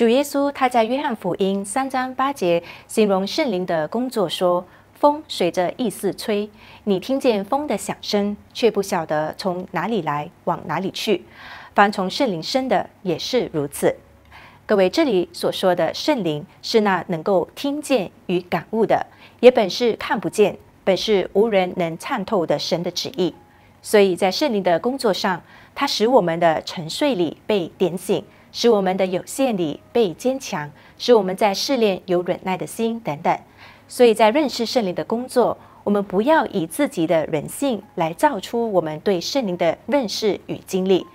主耶稣他在约翰福音3章8节形容圣灵的工作说：“风随着意思吹，你听见风的响声，却不晓得从哪里来，往哪里去。凡从圣灵生的也是如此。”各位，这里所说的圣灵是那能够听见与感悟的，也本是看不见，本是无人能参透的神的旨意。所以在圣灵的工作上，它使我们的沉睡里被点醒，使我们的有限里被坚强，使我们在试炼有忍耐的心等等。所以在认识圣灵的工作，我们不要以自己的人性来造出我们对圣灵的认识与经历。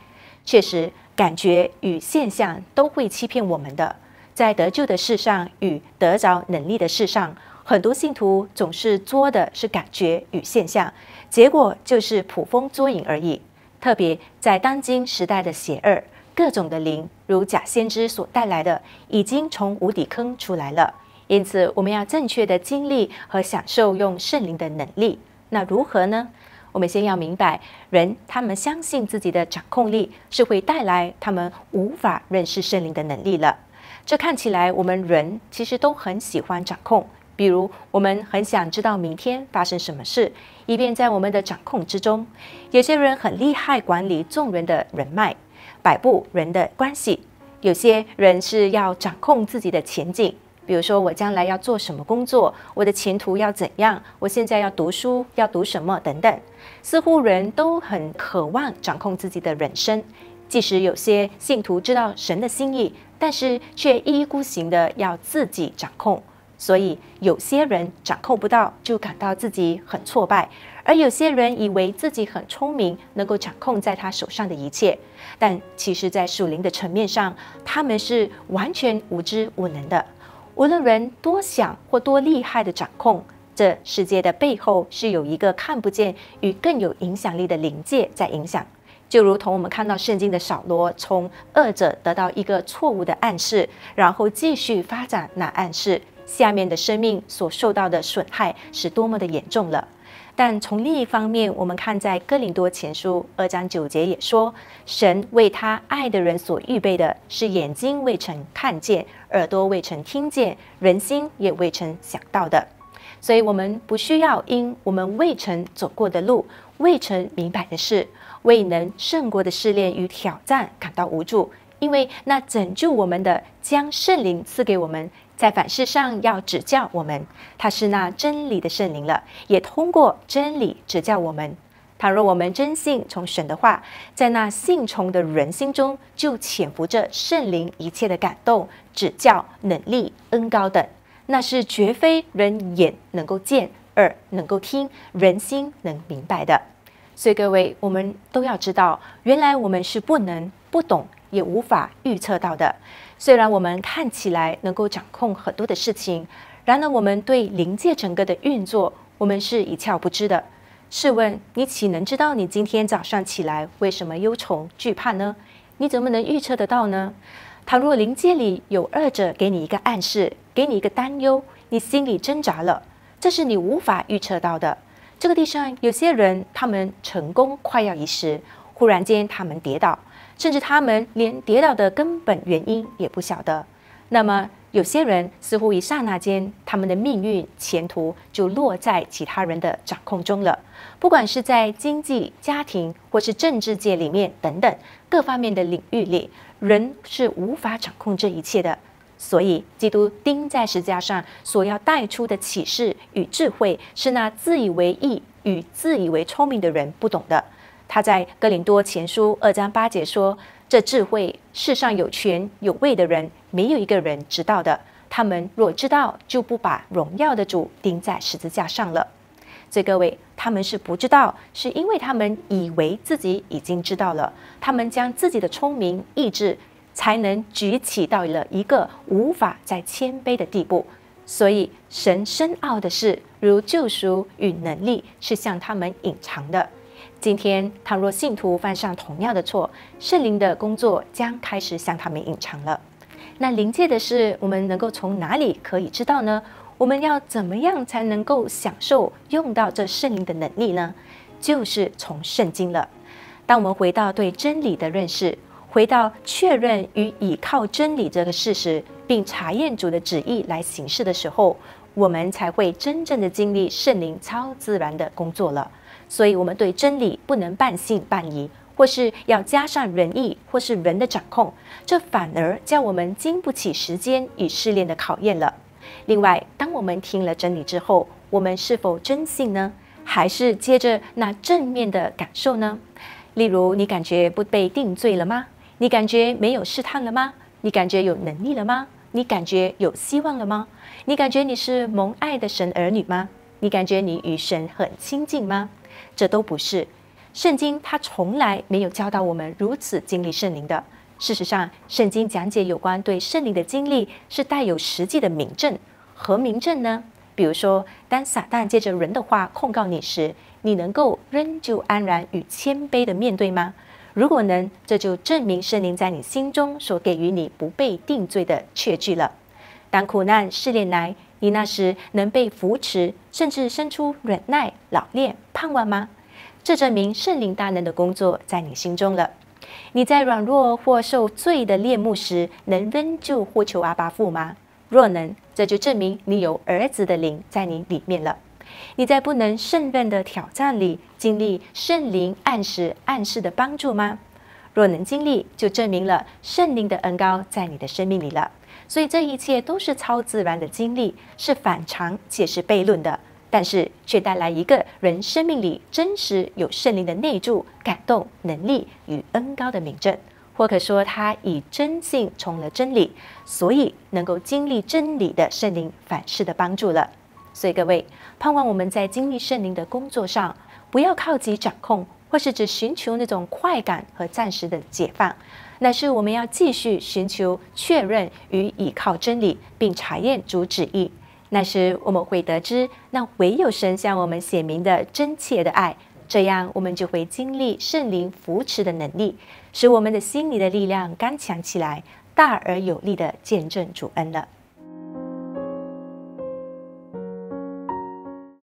确实，感觉与现象都会欺骗我们的。在得救的事上与得着能力的事上，很多信徒总是捉的是感觉与现象，结果就是捕风捉影而已。特别在当今时代的邪恶，各种的灵如假先知所带来的，已经从无底坑出来了。因此，我们要正确的经历和享受用圣灵的能力。那如何呢？我们先要明白，人他们相信自己的掌控力是会带来他们无法认识圣灵的能力了。这看起来我们人其实都很喜欢掌控。比如，我们很想知道明天发生什么事，以便在我们的掌控之中。有些人很厉害管理众人的人脉，摆布人的关系。有些人是要掌控自己的前景，比如说我将来要做什么工作，我的前途要怎样，我现在要读书，要读什么等等。似乎人都很渴望掌控自己的人生。即使有些信徒知道神的心意，但是却一意孤行的要自己掌控。所以有些人掌控不到，就感到自己很挫败；而有些人以为自己很聪明，能够掌控在他手上的一切，但其实在属灵的层面上，他们是完全无知无能的。无论人多想或多厉害的掌控，这世界的背后是有一个看不见与更有影响力的灵界在影响。就如同我们看到圣经的扫罗从恶者得到一个错误的暗示，然后继续发展那暗示，下面的生命所受到的损害是多么的严重了。但从另一方面，我们看在哥林多前书2章9节也说，神为他爱的人所预备的是眼睛未曾看见，耳朵未曾听见，人心也未曾想到的。所以我们不需要因我们未曾走过的路，未曾明白的事，未能胜过的试炼与挑战感到无助，因为那拯救我们的将圣灵赐给我们，在凡事上要指教我们。他是那真理的圣灵了，也通过真理指教我们。倘若我们真信从神的话，在那信从的人心中就潜伏着圣灵一切的感动、指教、能力、恩膏等，那是绝非人眼能够见、耳能够听、人心能明白的。所以各位，我们都要知道，原来我们是不能、不懂也无法预测到的。虽然我们看起来能够掌控很多的事情，然而我们对灵界整个的运作，我们是一窍不知的。试问你岂能知道你今天早上起来为什么忧愁惧怕呢？你怎么能预测得到呢？倘若灵界里有恶者给你一个暗示，给你一个担忧，你心里挣扎了，这是你无法预测到的。这个地上有些人，他们成功快要一时，忽然间他们跌倒，甚至他们连跌倒的根本原因也不晓得。那么有些人似乎一刹那间，他们的命运前途就落在其他人的掌控中了。不管是在经济、家庭或是政治界里面等等各方面的领域里，人是无法掌控这一切的。所以基督钉在十字架上所要带出的启示与智慧，是那自以为义与自以为聪明的人不懂的。他在哥林多前书2章8节说，这智慧世上有权有位的人没有一个人知道的，他们若知道，就不把荣耀的主钉在十字架上了。所以各位，他们是不知道，是因为他们以为自己已经知道了，他们将自己的聪明意志才能举起到了一个无法再谦卑的地步。所以神深奥的事，如救赎与能力，是向他们隐藏的。今天倘若信徒犯上同样的错，圣灵的工作将开始向他们隐藏了。那灵界的事，我们能够从哪里可以知道呢？我们要怎么样才能够享受用到这圣灵的能力呢？就是从圣经了。当我们回到对真理的认识，回到确认与倚靠真理这个事实，并查验主的旨意来行事的时候，我们才会真正的经历圣灵超自然的工作了。所以，我们对真理不能半信半疑，或是要加上人意，或是人的掌控，这反而叫我们经不起时间与试炼的考验了。另外，当我们听了真理之后，我们是否真信呢？还是接着那正面的感受呢？例如，你感觉不被定罪了吗？你感觉没有试探了吗？你感觉有能力了吗？你感觉有希望了吗？你感觉你是蒙爱的神儿女吗？你感觉你与神很亲近吗？这都不是。圣经它从来没有教导我们如此经历圣灵的。事实上，圣经讲解有关对圣灵的经历是带有实际的明证。何明证呢？比如说，当撒旦借着人的话控告你时，你能够仍旧安然与谦卑的面对吗？如果能，这就证明圣灵在你心中所给予你不被定罪的确据了。当苦难试炼来，你那时能被扶持，甚至生出忍耐、老练、盼望吗？这证明圣灵大能的工作在你心中了。你在软弱或受罪的恋慕时，能仍旧呼求阿爸父吗？若能，这就证明你有儿子的灵在你里面了。你在不能胜任的挑战里，经历圣灵暗示的帮助吗？若能经历，就证明了圣灵的恩膏在你的生命里了。所以这一切都是超自然的经历，是反常且是悖论的，但是却带来一个人生命里真实有圣灵的内住、感动、能力与恩膏的明证。或可说，他以真性从了真理，所以能够经历真理的圣灵反噬的帮助了。所以各位，盼望我们在经历圣灵的工作上，不要靠己掌控，或是只寻求那种快感和暂时的解放，乃是我们要继续寻求确认与倚靠真理，并查验主旨意。那时我们会得知，那唯有神向我们显明的真切的爱。这样，我们就会经历圣灵扶持的能力，使我们的心里的力量刚强起来，大而有力地见证主恩了。